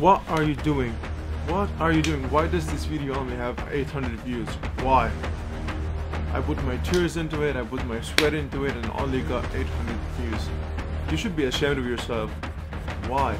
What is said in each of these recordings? What are you doing? What are you doing? Why does this video only have 800 views? Why? I put my tears into it, I put my sweat into it, and only got 800 views. You should be ashamed of yourself. Why?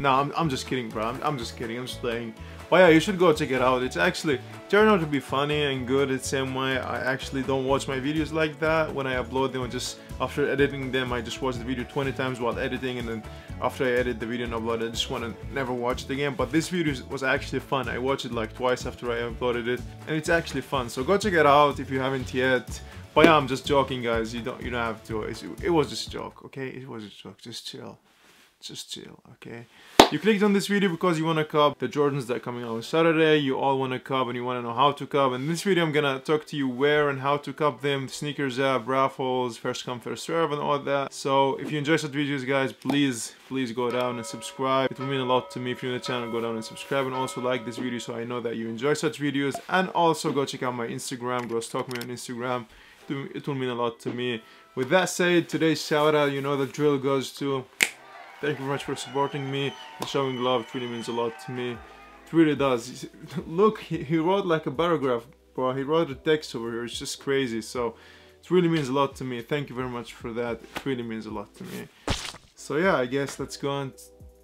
Nah, I'm just kidding, bro. I'm just kidding. I'm just playing. But yeah, you should go check it out. It's actually turned out to be funny and good the same way. I actually don't watch my videos like that. When I upload them, just after editing them, I just watch the video 20 times while editing, and then after I edit the video and upload it, I just want to never watch it again. But this video was actually fun. I watched it like twice after I uploaded it, and it's actually fun. So go check it out if you haven't yet. But yeah, I'm just joking, guys. You don't have to. It was just a joke, okay? It was just a joke. Just chill. Just chill, okay? You clicked on this video because you want to cop the Jordans that are coming out on Saturday. You all want to cop and you want to know how to cop. And in this video, I'm gonna talk to you where and how to cop them. Sneakers app, raffles, first come, first serve, and all that. So if you enjoy such videos, guys, please go down and subscribe. It will mean a lot to me. If you're in the channel, go down and subscribe, and also like this video so I know that you enjoy such videos. And also go check out my Instagram. Go stalk me on Instagram. It will mean a lot to me. With that said, today's shout out, you know the drill, goes to... Thank you very much for supporting me and showing love. It really means a lot to me. It really does. Look, he wrote like a paragraph, bro. He wrote a text over here. It's just crazy. So it really means a lot to me. Thank you very much for that. It really means a lot to me. So yeah, I guess let's go and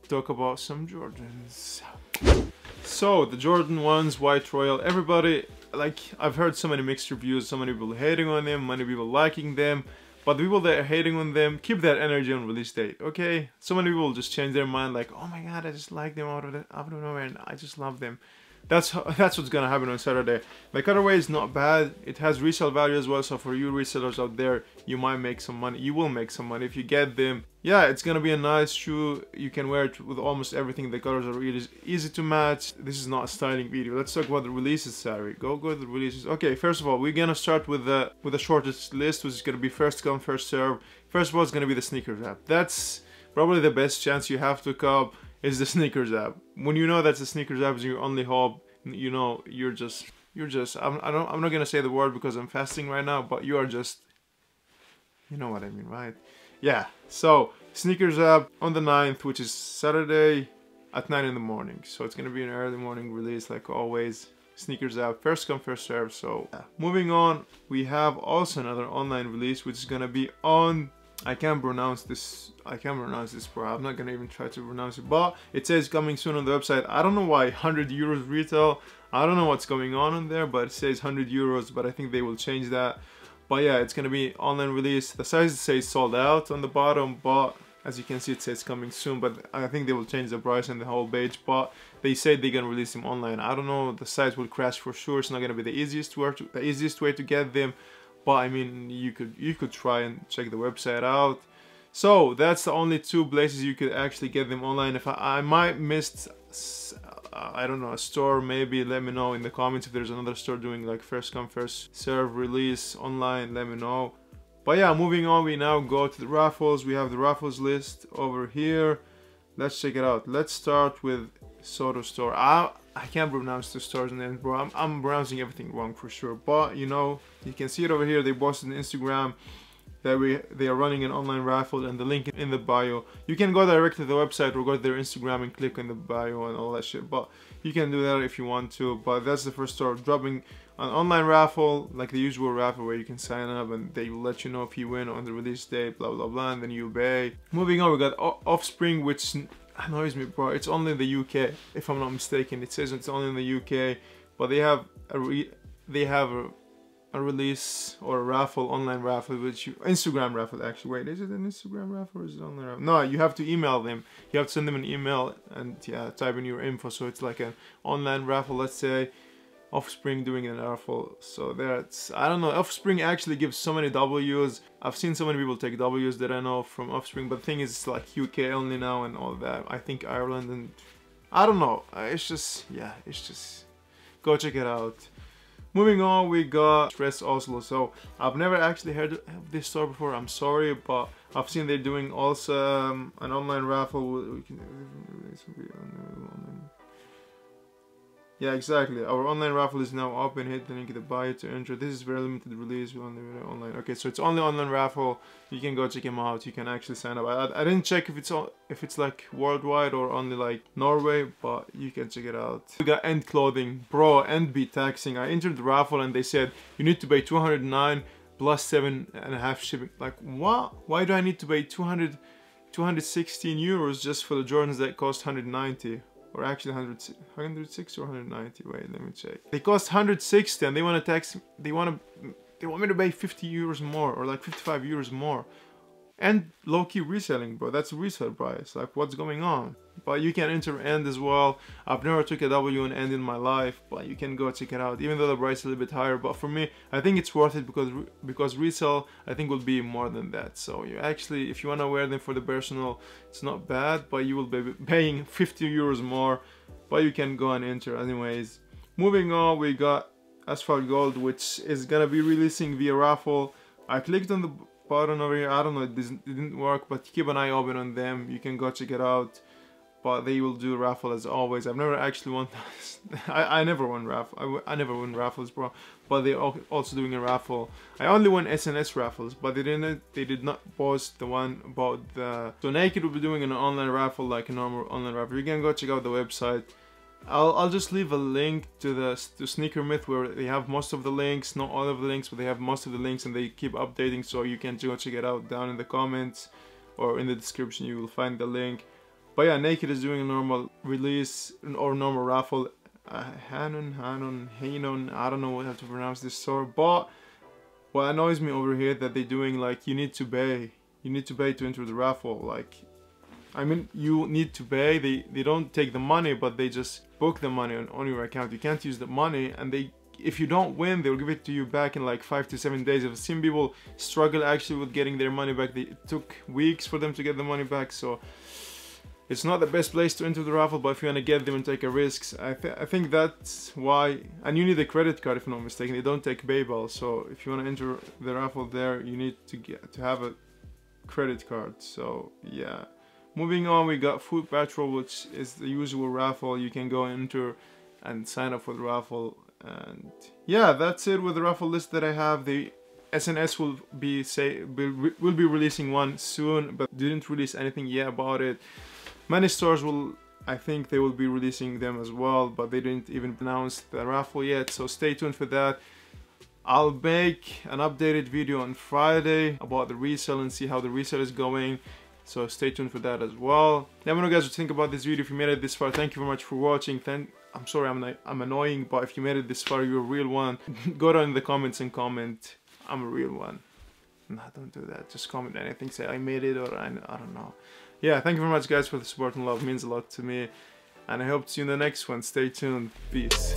talk about some Jordans. So the Jordan 1s, White Royal, everybody, like, I've heard so many mixed reviews, so many people hating on them, many people liking them. But the people that are hating on them, keep that energy on release date, okay? So many people just change their mind, like, oh my god, I just like them out of nowhere, and I just love them. That's what's gonna happen on Saturday. The cutaway is not bad. It has resale value as well, so for you resellers out there, you might make some money. You will make some money if you get them. Yeah, it's gonna be a nice shoe. You can wear it with almost everything. The colors are really easy to match. This is not a styling video. Let's talk about the releases, Sari. Go to the releases. Okay, first of all, we're gonna start with the shortest list, which is gonna be first come, first serve. First of all, it's gonna be the sneakers app. That's probably the best chance you have to cop. It's the sneakers app. When you know that's the sneakers app is your only hope, you know, you're just I'm not gonna say the word because I'm fasting right now, but you are just, you know what I mean, right? Yeah, so sneakers app on the 9th, which is Saturday at 9 in the morning. So it's gonna be an early morning release like always. Sneakers app, first come, first serve. So yeah. Moving on, we have also another online release, which is gonna be on, I can't pronounce this, bro. I'm not gonna even try to pronounce it, but it says coming soon on the website. I don't know why 100 euros retail. I don't know what's going on there, but it says 100 euros, but I think they will change that. But yeah, it's gonna be online release. The size says sold out on the bottom, but as you can see, it says coming soon, but I think they will change the price and the whole page, but they said they're gonna release them online. I don't know, the size will crash for sure. It's not gonna be the easiest way to get them. But I mean, you could try and check the website out. So that's the only two places you could actually get them online. If I might missed, I don't know, a store, maybe let me know in the comments if there's another store doing like first come first serve release online, let me know. But yeah, moving on, we now go to the raffles. We have the raffles list over here. Let's check it out. Let's start with Soto Store. I can't pronounce the stores and then, bro, I'm pronouncing everything wrong for sure, but you know, you can see it over here. They posted on Instagram that they are running an online raffle, and the link in the bio. You can go directly to the website or go to their Instagram and click on the bio and all that shit, but you can do that if you want to. But that's the first store dropping an online raffle, like the usual raffle where you can sign up and they will let you know if you win on the release date, blah blah blah, and then you pay. Moving on, we got Offspring, which annoys me, bro. It's only in the UK, if I'm not mistaken. It says it's only in the UK, but they have a release or a raffle, online raffle, which you, Instagram raffle actually. Wait, is it an Instagram raffle or is it online raffle? No, you have to email them. You have to send them an email and yeah, type in your info. So it's like an online raffle, let's say. Offspring doing an raffle, so that's, I don't know. Offspring actually gives so many W's. I've seen so many people take W's that I know from Offspring, but the thing is, it's like UK only now and all that. I think Ireland, and I don't know. It's just, yeah, it's just, go check it out. Moving on, we got Stress Oslo. So I've never actually heard of this store before, I'm sorry, but I've seen they're doing also an online raffle. Yeah, exactly. Our online raffle is now open. Hit the link to buy it to enter. This is very limited release. We only online. Okay, so it's only online raffle. You can go check them out. You can actually sign up. I didn't check if it's all, if it's like worldwide or only like Norway, but you can check it out. We got End Clothing, bro. End be taxing. I entered the raffle and they said you need to pay 209 plus 7.5 shipping. Like what? Why do I need to pay 216 euros just for the Jordans that cost 190? Or actually 106 or 190. Wait, let me check. They cost 160 and they want to tax. They want me to pay 50 euros more or like 55 euros more. And low-key reselling, bro. That's resale price. Like, what's going on? But you can enter End as well. I've never took a W in End in my life, but you can go check it out. Even though the price is a little bit higher, but for me, I think it's worth it because resale, I think, will be more than that. So you actually, if you want to wear them for the personal, it's not bad, but you will be paying 50 euros more. But you can go and enter anyways. Moving on, we got Asphalt Gold, which is gonna be releasing via raffle. I clicked on the button over here. I don't know, it didn't work, but keep an eye open on them. You can go check it out. But they will do raffle as always. I've never actually won. I never won raffle. I never won raffles, bro. But they're also doing a raffle. I only won SNS raffles, but they did not post the one about the. So Nike will be doing an online raffle, like a normal online raffle. You can go check out the website. I'll just leave a link to Sneaker Myth, where they have most of the links, not all of the links, but they have most of the links, and they keep updating. So you can go check it out down in the comments, or in the description. You will find the link. But yeah, Nike is doing a normal release or normal raffle. Hanon, I don't know how to pronounce this store. But what annoys me over here that they're doing, like, you need to pay to enter the raffle. Like, I mean, you need to pay. They don't take the money, but they just book the money on your account. You can't use the money, and if you don't win, they'll give it to you back in like 5 to 7 days. I've seen people struggle actually with getting their money back. It took weeks for them to get the money back. So it's not the best place to enter the raffle, but if you want to get them and take a risk, I think that's why. And you need a credit card, if I'm not mistaken. They don't take PayPal, so if you want to enter the raffle there, you need to have a credit card. So yeah. Moving on, we got Foot Patrol, which is the usual raffle. You can go enter and sign up for the raffle. And yeah, that's it with the raffle list that I have. The SNS will be releasing one soon, but didn't release anything yet about it. Many stores will, I think they will be releasing them as well, but they didn't even announce the raffle yet, so stay tuned for that. I'll make an updated video on Friday about the resale and see how the resale is going, so stay tuned for that as well. Let me know, guys, what you think about this video. If you made it this far, thank you very much for watching. I'm sorry I'm annoying, but if you made it this far, you're a real one. Go down in the comments and comment, I'm a real one. No, don't do that. Just comment anything. Say I made it, or I don't know. Yeah, thank you very much, guys, for the support and love. It means a lot to me. And I hope to see you in the next one. Stay tuned. Peace.